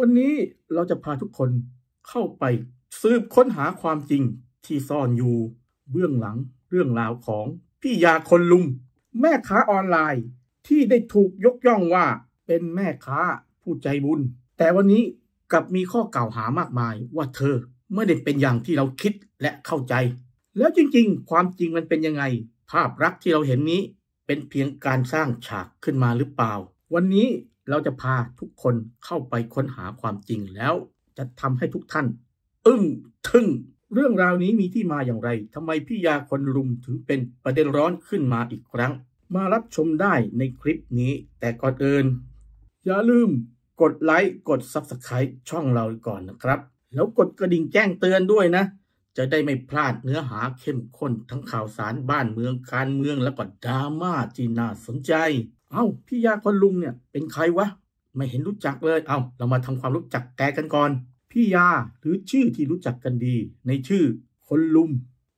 วันนี้เราจะพาทุกคนเข้าไปสืบค้นหาความจริงที่ซ่อนอยู่เบื้องหลังเรื่องราวของพี่ยาคนลุมแม่ค้าออนไลน์ที่ได้ถูกยกย่องว่าเป็นแม่ค้าผู้ใจบุญแต่วันนี้กลับมีข้อกล่าวหามากมายว่าเธอไม่ได้เป็นอย่างที่เราคิดและเข้าใจแล้วจริงๆความจริงมันเป็นยังไงภาพลักษณ์ที่เราเห็นนี้เป็นเพียงการสร้างฉากขึ้นมาหรือเปล่าวันนี้เราจะพาทุกคนเข้าไปค้นหาความจริงแล้วจะทำให้ทุกท่านอึ้งทึ่งเรื่องราวนี้มีที่มาอย่างไรทำไมพี่ยาคนลุมถึงเป็นประเด็นร้อนขึ้นมาอีกครั้งมารับชมได้ในคลิปนี้แต่ก่อนอื่นอย่าลืมกดไลค์กด Subscribe ช่องเราก่อนนะครับแล้วกดกระดิ่งแจ้งเตือนด้วยนะจะได้ไม่พลาดเนื้อหาเข้มข้นทั้งข่าวสารบ้านเมืองการเมืองและก็ดราม่าที่น่าสนใจเอาพี่ยาคนลุมเนี่ยเป็นใครวะไม่เห็นรู้จักเลยเอาเรามาทำความรู้จักแกกันก่อนพี่ยาหรือชื่อที่รู้จักกันดีในชื่อคนลุม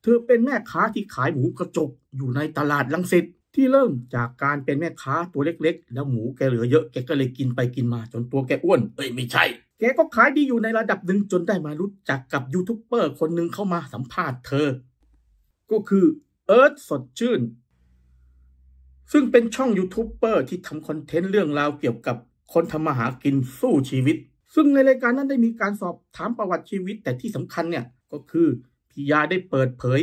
เธอเป็นแม่ค้าที่ขายหมูกระจกอยู่ในตลาดรังสิตที่เริ่มจากการเป็นแม่ค้าตัวเล็กๆแล้วหมูแกเหลือเยอะแกก็เลยกินไปกินมาจนตัวแกอ้วนไม่ใช่แกก็ขายดีอยู่ในระดับหนึ่งจนได้มารู้จักกับยูทูบเบอร์คนหนึ่งเข้ามาสัมภาษณ์เธอก็คือเอิร์ธสดชื่นซึ่งเป็นช่องยูทูบเบอร์ที่ทำคอนเทนต์เรื่องราวเกี่ยวกับคนทำมาหากินสู้ชีวิตซึ่งในรายการนั้นได้มีการสอบถามประวัติชีวิตแต่ที่สำคัญเนี่ยก็คือพี่ยาได้เปิดเผย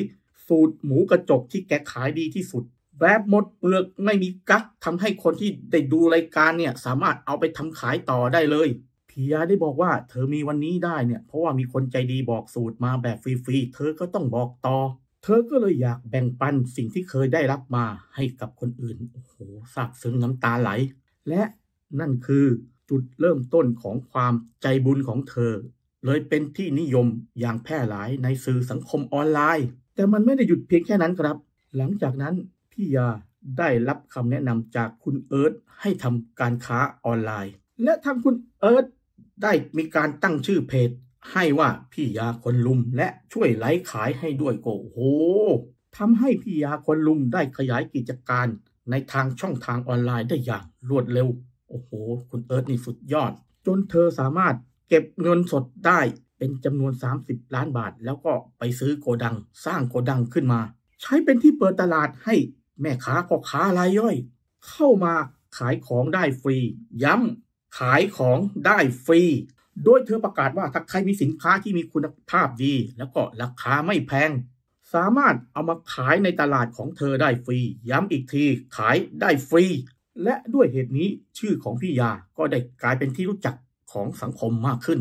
สูตรหมูกระจกที่แกขายดีที่สุดแบบหมดเปลือกไม่มีกั๊กทำให้คนที่ได้ดูรายการเนี่ยสามารถเอาไปทำขายต่อได้เลยพี่ยาได้บอกว่าเธอมีวันนี้ได้เนี่ยเพราะว่ามีคนใจดีบอกสูตรมาแบบฟรีๆเธอก็ต้องบอกต่อเธอก็เลยอยากแบ่งปันสิ่งที่เคยได้รับมาให้กับคนอื่นโอ้โหซาบซึ้งน้ำตาไหลและนั่นคือจุดเริ่มต้นของความใจบุญของเธอเลยเป็นที่นิยมอย่างแพร่หลายในสื่อสังคมออนไลน์แต่มันไม่ได้หยุดเพียงแค่นั้นครับหลังจากนั้นพี่ยาได้รับคำแนะนำจากคุณเอิร์ธให้ทำการค้าออนไลน์และทางคุณเอิร์ธได้มีการตั้งชื่อเพจให้ว่าพี่ยาคนลุมและช่วยไลฟ์ขายให้ด้วยโอ้โหทำให้พี่ยาคนลุมได้ขยายกิจการในทางช่องทางออนไลน์ได้อย่างรวดเร็วโอ้โหคุณเอิร์ธนี่สุดยอดจนเธอสามารถเก็บเงินสดได้เป็นจำนวน30 ล้านบาทแล้วก็ไปซื้อโกดังสร้างโกดังขึ้นมาใช้เป็นที่เปิดตลาดให้แม่ค้าพ่อค้ารายย่อยเข้ามาขายของได้ฟรีย้ำขายของได้ฟรีโดยเธอประกาศว่าถ้าใครมีสินค้าที่มีคุณภาพดีแล้วก็ราคาไม่แพงสามารถเอามาขายในตลาดของเธอได้ฟรีย้ำอีกทีขายได้ฟรีและด้วยเหตุนี้ชื่อของพี่ยาก็ได้กลายเป็นที่รู้จักของสังคมมากขึ้น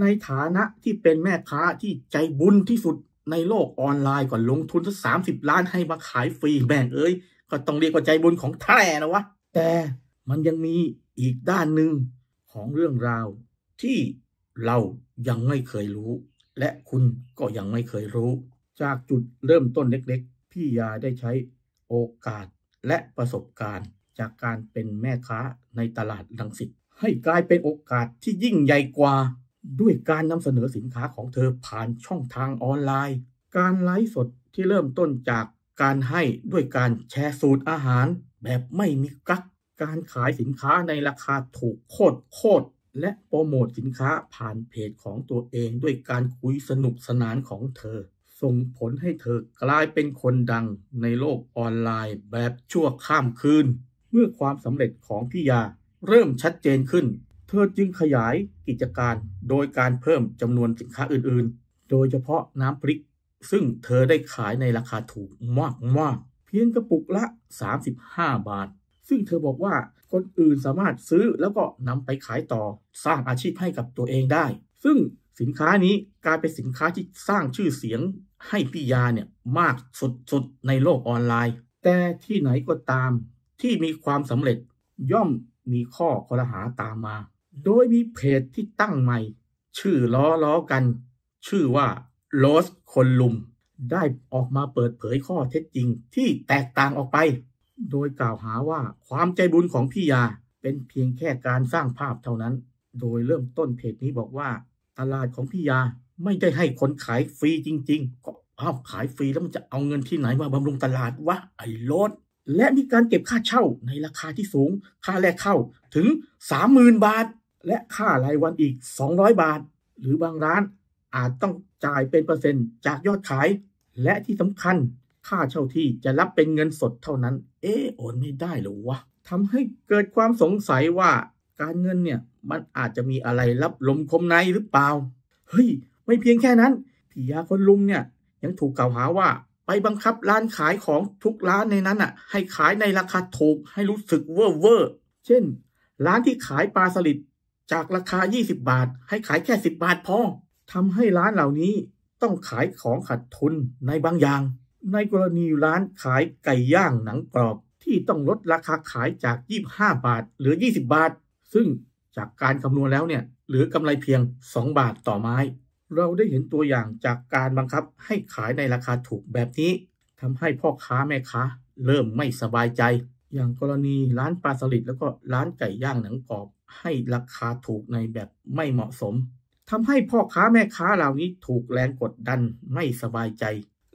ในฐานะที่เป็นแม่ค้าที่ใจบุญที่สุดในโลกออนไลน์ก่อนลงทุนสัก30 ล้านให้มาขายฟรีแบ่งเอ้ยก็ต้องเรียกว่าใจบุญของแท้นะวะแต่มันยังมีอีกด้านหนึ่งของเรื่องราวที่เรายังไม่เคยรู้และคุณก็ยังไม่เคยรู้จากจุดเริ่มต้นเล็กๆพี่ยาได้ใช้โอกาสและประสบการณ์จากการเป็นแม่ค้าในตลาดรังสิตให้กลายเป็นโอกาสที่ยิ่งใหญ่กว่าด้วยการนำเสนอสินค้าของเธอผ่านช่องทางออนไลน์การไลฟ์สดที่เริ่มต้นจากการให้ด้วยการแชร์สูตรอาหารแบบไม่มีกั๊กการขายสินค้าในราคาถูกโคตรและโปรโมทสินค้าผ่านเพจของตัวเองด้วยการคุยสนุกสนานของเธอส่งผลให้เธอกลายเป็นคนดังในโลกออนไลน์แบบชั่วข้ามคืนเมื่อความสำเร็จของพี่ยาเริ่มชัดเจนขึ้นเธอจึงขยายกิจการโดยการเพิ่มจำนวนสินค้าอื่นๆโดยเฉพาะน้ำพริกซึ่งเธอได้ขายในราคาถูกมากเพียงกระปุกละ35 บาทซึ่งเธอบอกว่าคนอื่นสามารถซื้อแล้วก็นำไปขายต่อสร้างอาชีพให้กับตัวเองได้ซึ่งสินค้านี้กลายเป็นสินค้าที่สร้างชื่อเสียงให้พี่ยาเนี่ยมากสุดในโลกออนไลน์แต่ที่ไหนก็ตามที่มีความสำเร็จย่อมมีข้อคอรหาตามมาโดยมีเพจที่ตั้งใหม่ชื่อล้อกันชื่อว่าโรสคนลุมได้ออกมาเปิดเผยข้อเท็จจริงที่แตกต่างออกไปโดยกล่าวหาว่าความใจบุญของพี่ยาเป็นเพียงแค่การสร้างภาพเท่านั้นโดยเริ่มต้นเพจนี้บอกว่าตลาดของพี่ยาไม่ได้ให้คนขายฟรีจริงๆก็เอาขายฟรีแล้วมันจะเอาเงินที่ไหนมาบำรุงตลาดวะไอ้โรสและมีการเก็บค่าเช่าในราคาที่สูงค่าแรกเข้าถึง 30,000 บาท และค่ารายวันอีก200บาทหรือบางร้านอาจต้องจ่ายเป็นเปอร์เซ็นต์จากยอดขายและที่สำคัญค่าเช่าที่จะรับเป็นเงินสดเท่านั้นโอนไม่ได้หรือวะทำให้เกิดความสงสัยว่าการเงินเนี่ยมันอาจจะมีอะไรลับลมคมในหรือเปล่าเฮ้ยไม่เพียงแค่นั้นพี่ยาคนลุมเนี่ยยังถูกกล่าวหาว่าไปบังคับร้านขายของทุกร้านในนั้นอ่ะให้ขายในราคาถูกให้รู้สึกเว่อร์เว่อร์เช่นร้านที่ขายปลาสลิดจากราคา20บาทให้ขายแค่10บาทพอทำให้ร้านเหล่านี้ต้องขายของขาดทุนในบางอย่างในกรณีร้านขายไก่ย่างหนังกรอบที่ต้องลดราคาขายจาก25บาทเหลือ20บาทซึ่งจากการคำนวณแล้วเนี่ยเหลือกำไรเพียง2บาทต่อไม้เราได้เห็นตัวอย่างจากการบังคับให้ขายในราคาถูกแบบนี้ทำให้พ่อค้าแม่ค้าเริ่มไม่สบายใจอย่างกรณีร้านปลาสลิดแล้วก็ร้านไก่ย่างหนังกรอบให้ราคาถูกในแบบไม่เหมาะสมทำให้พ่อค้าแม่ค้าเหล่านี้ถูกแรงกดดันไม่สบายใจ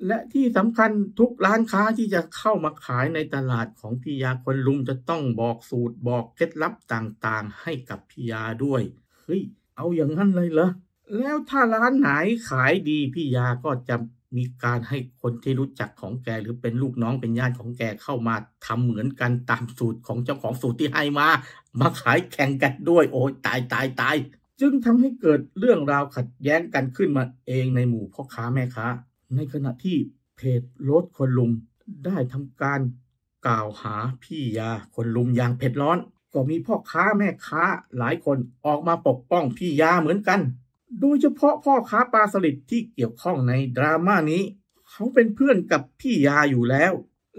และที่สำคัญทุกร้านค้าที่จะเข้ามาขายในตลาดของพี่ยาคนลุมจะต้องบอกสูตรบอกเคล็ดลับต่างๆให้กับพี่ยาด้วยเฮ้ยเอาอย่างนั้นเลยเหรอแล้วถ้าร้านไหนขายดีพี่ยาก็จะมีการให้คนที่รู้จักของแกหรือเป็นลูกน้องเป็นญาติของแกเข้ามาทำเหมือนกันตามสูตรของเจ้าของสูตรที่ให้มาขายแข่งกันด้วยโอ้ยตายจึงทำให้เกิดเรื่องราวขัดแย้งกันขึ้นมาเองในหมู่พ่อค้าแม่ค้าในขณะที่เพจโลดคนลุมได้ทำการกล่าวหาพี่ยาคนลุมอย่างเผ็ดร้อนก็มีพ่อค้าแม่ค้าหลายคนออกมาปกป้องพี่ยาเหมือนกันโดยเฉพาะพ่อค้าปลาสลิดที่เกี่ยวข้องในดราม่านี้เขาเป็นเพื่อนกับพี่ยาอยู่แล้ว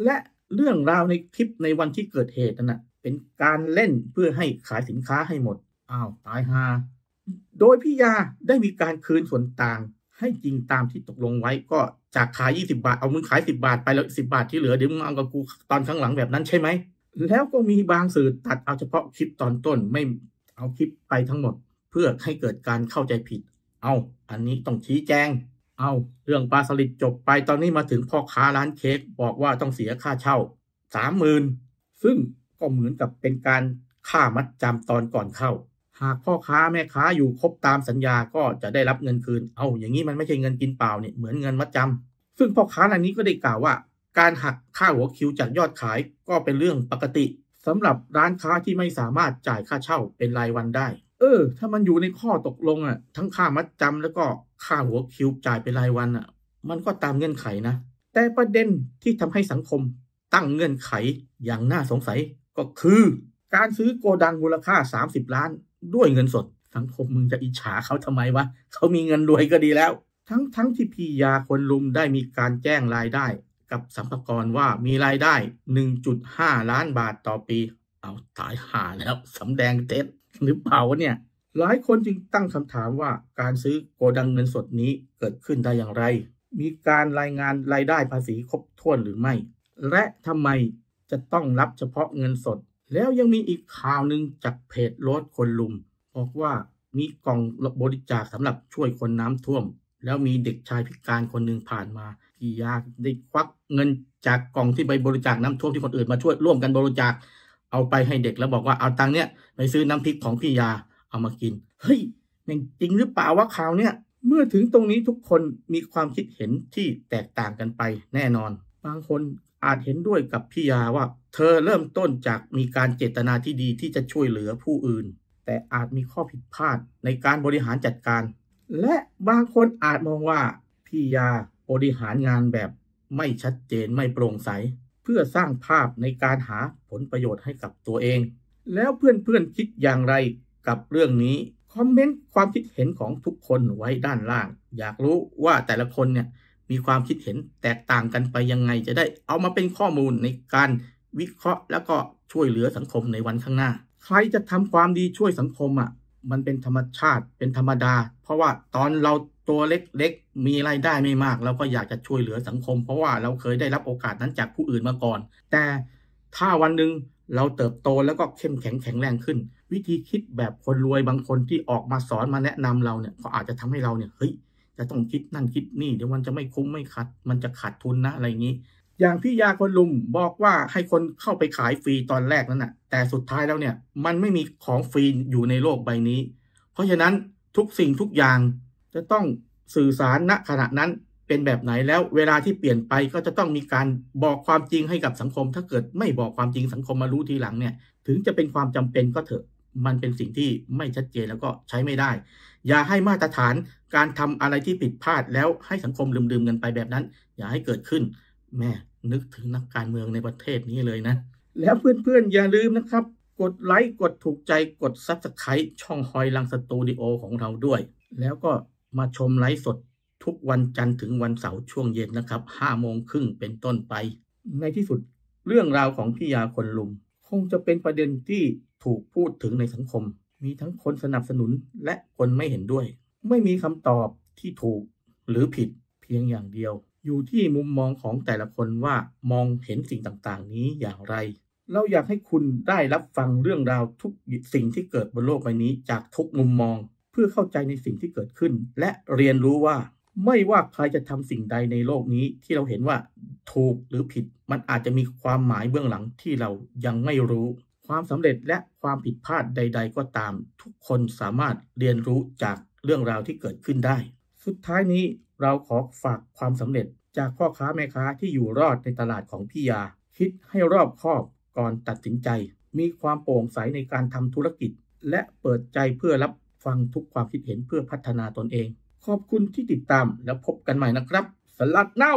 และเรื่องราวในคลิปในวันที่เกิดเหตุนั้นเป็นการเล่นเพื่อให้ขายสินค้าให้หมดอ้าวตายฮาโดยพี่ยาได้มีการคืนส่วนต่างให้จริงตามที่ตกลงไว้ก็จากขาย20บาทเอามึงขาย10บาทไปแล้ว10บาทที่เหลือเดี๋ยวมึงเอากับกูตอนข้างหลังแบบนั้นใช่ไหมแล้วก็มีบางสื่อตัดเอาเฉพาะคลิปตอนต้นไม่เอาคลิปไปทั้งหมดเพื่อให้เกิดการเข้าใจผิดเอาอันนี้ต้องชี้แจงเอาเรื่องปลาสลิดจบไปตอนนี้มาถึงพ่อค้าร้านเค้กบอกว่าต้องเสียค่าเช่า 30,000 ซึ่งก็เหมือนกับเป็นการค่ามัดจำตอนก่อนเข้าหากพ่อค้าแม่ค้าอยู่ครบตามสัญญาก็จะได้รับเงินคืนเอาอย่างนี้มันไม่ใช่เงินกินเปล่าเนี่ยเหมือนเงินมัดจำซึ่งพ่อค้ารายนี้ก็ได้กล่าวว่าการหักค่าหัวคิวจากยอดขายก็เป็นเรื่องปกติสำหรับร้านค้าที่ไม่สามารถจ่ายค่าเช่าเป็นรายวันได้ถ้ามันอยู่ในข้อตกลงอ่ะทั้งค่ามัดจำแล้วก็ค่าหัวคิวจ่ายเป็นรายวันอ่ะมันก็ตามเงื่อนไขนะแต่ประเด็นที่ทำให้สังคมตั้งเงื่อนไขอย่างน่าสงสัยก็คือการซื้อโกดังมูลค่า30ล้านด้วยเงินสดสังคมมึงจะอิจฉาเขาทำไมวะเขามีเงินรวยก็ดีแล้วทั้งที่พี่ยาคนลุมได้มีการแจ้งรายได้กับสรรพากรว่ามีรายได้ 1.5 ล้านบาทต่อปีเอาตายห่าแล้วสำแดงเท็จหรือเปล่าเนี่ยหลายคนจึงตั้งคำถามว่าการซื้อโกดังเงินสดนี้เกิดขึ้นได้อย่างไรมีการรายงานรายได้ภาษีครบถ้วนหรือไม่และทำไมจะต้องรับเฉพาะเงินสดแล้วยังมีอีกข่าวหนึ่งจากเพจโลดคนลุมบอกว่ามีกล่องบริจาคสำหรับช่วยคนน้ำท่วมแล้วมีเด็กชายพิการคนหนึ่งผ่านมาพี่ยาได้ควักเงินจากกล่องที่ไปบริจาคน้ำท่วมที่คนอื่นมาช่วยร่วมกันบริจาคเอาไปให้เด็กแล้วบอกว่าเอาตังค์เนี้ยไปซื้อน้ำพริกของพี่ยาเอามากินเฮ้ยมันจริงหรือเปล่าวะข่าวเนี้ยเมื่อถึงตรงนี้ทุกคนมีความคิดเห็นที่แตกต่างกันไปแน่นอนบางคนอาจเห็นด้วยกับพี่ยาว่าเธอเริ่มต้นจากมีการเจตนาที่ดีที่จะช่วยเหลือผู้อื่นแต่อาจมีข้อผิดพลาดในการบริหารจัดการและบางคนอาจมองว่าพี่ยาบริหารงานแบบไม่ชัดเจนไม่โปร่งใสเพื่อสร้างภาพในการหาผลประโยชน์ให้กับตัวเองแล้วเพื่อนๆคิดอย่างไรกับเรื่องนี้คอมเมนต์ความคิดเห็นของทุกคนไว้ด้านล่างอยากรู้ว่าแต่ละคนเนี่ยมีความคิดเห็นแตกต่างกันไปยังไงจะได้เอามาเป็นข้อมูลในการวิเคราะห์แล้วก็ช่วยเหลือสังคมในวันข้างหน้าใครจะทำความดีช่วยสังคมมันเป็นธรรมชาติเป็นธรรมดาเพราะว่าตอนเราตัวเล็กๆมีรายได้ไม่มากเราก็อยากจะช่วยเหลือสังคมเพราะว่าเราเคยได้รับโอกาสนั้นจากผู้อื่นมาก่อนแต่ถ้าวันหนึ่งเราเติบโตแล้วก็เข้มแข็งแข็งแรงขึ้นวิธีคิดแบบคนรวยบางคนที่ออกมาสอนมาแนะนำเราเนี่ยก็อาจจะทำให้เราเนี่ยเฮ้ยจะต้องคิดนั่นคิดนี่เดี๋ยวมันจะไม่คุ้มไม่ขาดมันจะขาดทุนนะอะไรอย่างนี้ อย่างพี่ยาคนลุมบอกว่าให้คนเข้าไปขายฟรีตอนแรกนั้นน่ะแต่สุดท้ายแล้วเนี่ยมันไม่มีของฟรีอยู่ในโลกใบนี้เพราะฉะนั้นทุกสิ่งทุกอย่างจะต้องสื่อสารณขณะนั้นเป็นแบบไหนแล้วเวลาที่เปลี่ยนไปก็จะต้องมีการบอกความจริงให้กับสังคมถ้าเกิดไม่บอกความจริงสังคมมารู้ทีหลังเนี่ยถึงจะเป็นความจำเป็นก็เถอะมันเป็นสิ่งที่ไม่ชัดเจนแล้วก็ใช้ไม่ได้อย่าให้มาตรฐานการทำอะไรที่ผิดพลาดแล้วให้สังคมลืมๆกันไปแบบนั้นอย่าให้เกิดขึ้นแม่นึกถึงนักการเมืองในประเทศนี้เลยนะแล้วเพื่อนๆอย่าลืมนะครับกดไลค์กดถูกใจกด Subscribe ช่องหอยลังสตูดิโอของเราด้วยแล้วก็มาชมไลฟ์สดทุกวันจันทร์ถึงวันเสาร์ช่วงเย็นนะครับ5 โมงครึ่งเป็นต้นไปในที่สุดเรื่องราวของพี่ยาคนลุมคงจะเป็นประเด็นที่ถูกพูดถึงในสังคมมีทั้งคนสนับสนุนและคนไม่เห็นด้วยไม่มีคำตอบที่ถูกหรือผิดเพียงอย่างเดียวอยู่ที่มุมมองของแต่ละคนว่ามองเห็นสิ่งต่างๆนี้อย่างไรเราอยากให้คุณได้รับฟังเรื่องราวทุกสิ่งที่เกิดบนโลกใบนี้จากทุกมุมมองเพื่อเข้าใจในสิ่งที่เกิดขึ้นและเรียนรู้ว่าไม่ว่าใครจะทำสิ่งใดในโลกนี้ที่เราเห็นว่าถูกหรือผิดมันอาจจะมีความหมายเบื้องหลังที่เรายังไม่รู้ความสำเร็จและความผิดพลาดใดๆก็ตามทุกคนสามารถเรียนรู้จากเรื่องราวที่เกิดขึ้นได้สุดท้ายนี้เราขอฝากความสำเร็จจากพ่อค้าแม่ค้าที่อยู่รอดในตลาดของพี่ยาคิดให้รอบคอบก่อนตัดสินใจมีความโปร่งใสในการทำธุรกิจและเปิดใจเพื่อรับฟังทุกความคิดเห็นเพื่อพัฒนาตนเองขอบคุณที่ติดตามแล้วพบกันใหม่นะครับสลัดเน่า